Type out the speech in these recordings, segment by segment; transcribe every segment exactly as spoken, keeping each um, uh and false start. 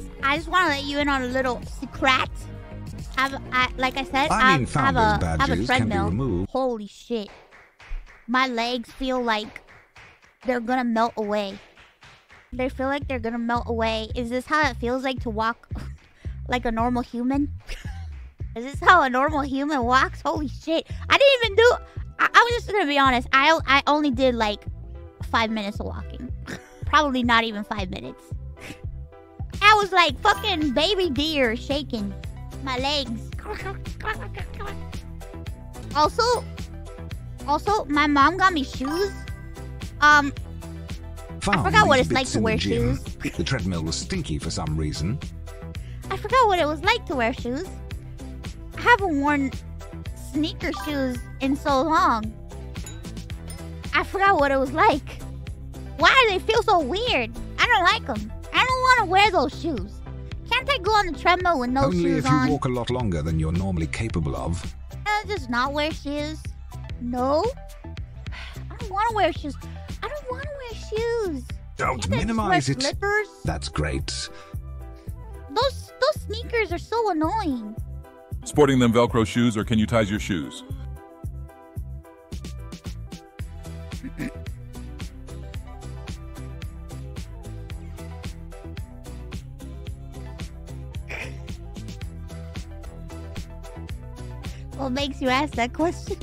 guys, I just want to let you in on a little secret. I've, I, like I said, I mean, have a have a treadmill. Holy shit! My legs feel like they're gonna melt away. They feel like they're gonna melt away. Is this how it feels like to walk like a normal human? Is this how a normal human walks? Holy shit! I didn't even do. I, I was just gonna be honest. I I only did like five minutes of walking. Probably not even five minutes. I was like fucking baby deer shaking my legs. Also, also, my mom got me shoes. Um, Found I forgot what it's like to wear shoes. The treadmill was stinky for some reason. I forgot what it was like to wear shoes. I haven't worn sneaker shoes in so long. I forgot what it was like. Why do they feel so weird? I don't like them. I don't want to wear those shoes. Can't I go on the treadmill with no shoes on? Only if you walk a lot longer than you're normally capable of. Can I just not wear shoes? No. I don't want to wear shoes. I don't want to wear shoes. Don't minimize it. Slippers? That's great. Those those sneakers are so annoying. Sporting them Velcro shoes, or can you tie your shoes? What makes you ask that question?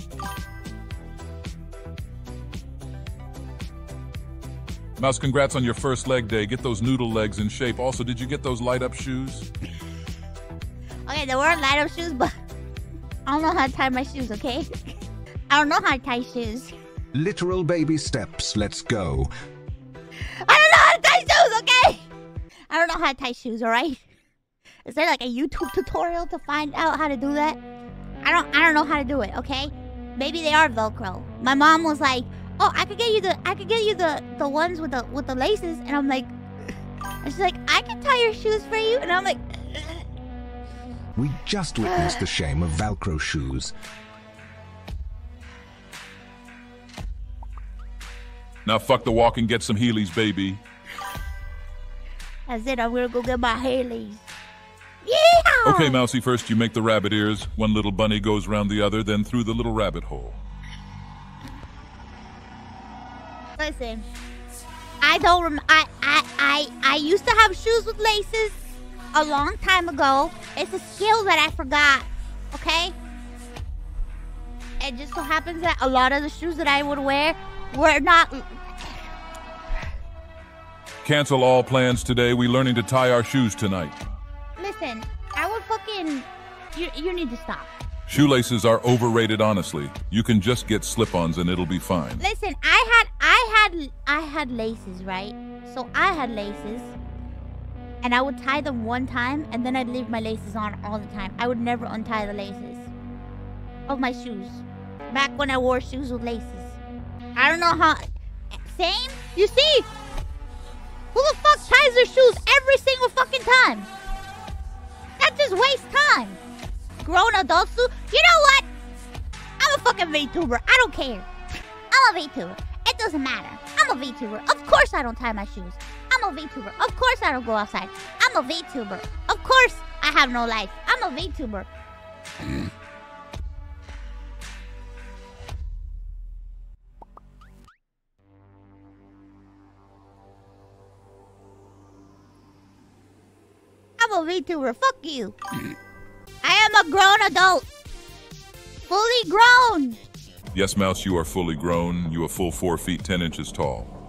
Mouse, congrats on your first leg day. Get those noodle legs in shape. Also, did you get those light-up shoes? Okay, there were light-up shoes, but I don't know how to tie my shoes, okay? I don't know how to tie shoes. Literal baby steps. Let's go. I don't know how to tie shoes, okay? I don't know how to tie shoes, all right? Is there like a YouTube tutorial to find out how to do that? I don't I don't know how to do it, okay? Maybe they are Velcro. My mom was like, "Oh, I could get you the I could get you the the ones with the with the laces." And I'm like, and she's like, "I can tie your shoes for you." And I'm like, we just witnessed the shame of Velcro shoes. Now fuck the walk and get some Heelys, baby. That's it. I'm gonna go get my Heelys. Yeah! Okay, Mousy, first you make the rabbit ears. One little bunny goes round the other, then through the little rabbit hole. Listen, I don't rem I, I, I, I used to have shoes with laces a long time ago. It's a skill that I forgot, okay? It just so happens that a lot of the shoes that I would wear were not... Cancel all plans today. We're learning to tie our shoes tonight. Listen, I would fucking... You, you need to stop. Shoelaces are overrated, honestly. You can just get slip-ons and it'll be fine. Listen, I had... I had... I had laces, right? So I had laces. And I would tie them one time, and then I'd leave my laces on all the time. I would never untie the laces of my shoes. Back when I wore shoes with laces. I don't know how... Same? You see? Who the fuck ties their shoes every single fucking time? Just waste time. Grown adults do. You know what? I'm a fucking VTuber. I don't care. I'm a VTuber. It doesn't matter. I'm a VTuber. Of course I don't tie my shoes. I'm a VTuber. Of course I don't go outside. I'm a VTuber. Of course I have no life. I'm a VTuber. I'm a VTuber. Fuck you. I am a grown adult. Fully grown. Yes, Mouse, you are fully grown. You are full four feet ten inches tall.